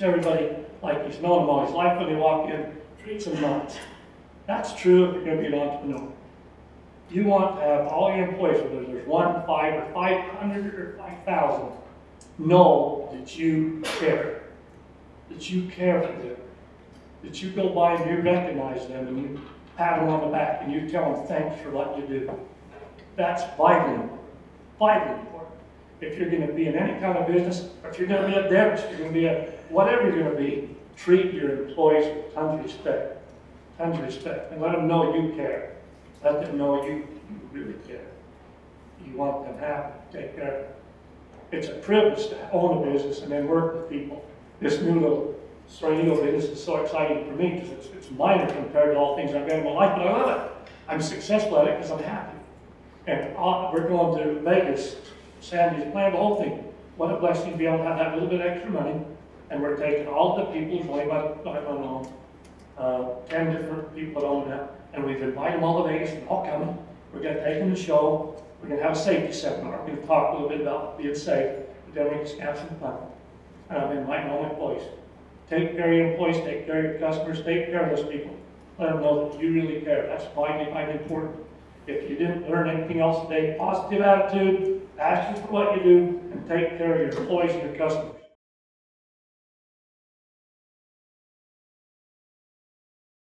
treats everybody like he's known them all his life when they walk in, treats them nice. That's true if you're going to be an entrepreneur. You want to have all your employees, whether there's 1, 5, or 500, or 5,000, know that you care. That you care for them. That you go by and you recognize them and you pat them on the back and you tell them thanks for what you do. That's vitally, vitally important. If you're going to be in any kind of business, or if you're going to be a dentist, you're going to be a whatever you're going to be, treat your employees with tons of respect. Tons of respect. And let them know you care. Let them know you really care. You want them happy. Take care of them. It's a privilege to own a business and then work with people. This new little Sereno business is so exciting for me because it's minor compared to all things I've done in my life, but I love it. I'm successful at it because I'm happy. And we're going to Vegas, Sandy's plan, the whole thing. What a blessing to be able to have that little bit extra money. And we're taking all the people, there's only about 10 different people that own that, and we've invited them all to Vegas, and all coming. We're going to take them to the show. We're going to have a safety seminar. We're going to talk a little bit about being safe, but then we're going to have some fun. And I'm inviting all my employees. Take care of your employees, take care of your customers, take care of those people. Let them know that you really care. That's vitally, vitally important. If you didn't learn anything else today, positive attitude, ask them for what you do, and take care of your employees and your customers.